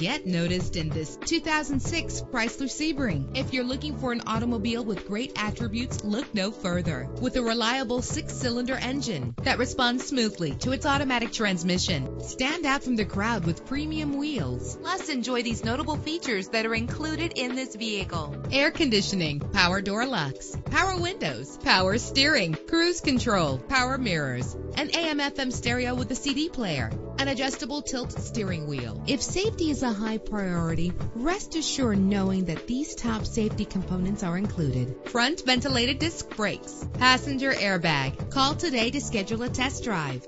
Get noticed in this 2006 Chrysler Sebring. If you're looking for an automobile with great attributes, look no further. With a reliable 6-cylinder engine that responds smoothly to its automatic transmission, stand out from the crowd with premium wheels. Plus, enjoy these notable features that are included in this vehicle: air conditioning, power door locks, power windows, power steering, cruise control, power mirrors, an AM/FM stereo with a CD player, an adjustable tilt steering wheel. If safety is a high priority, rest assured knowing that these top safety components are included: front ventilated disc brakes, passenger airbag. Call today to schedule a test drive.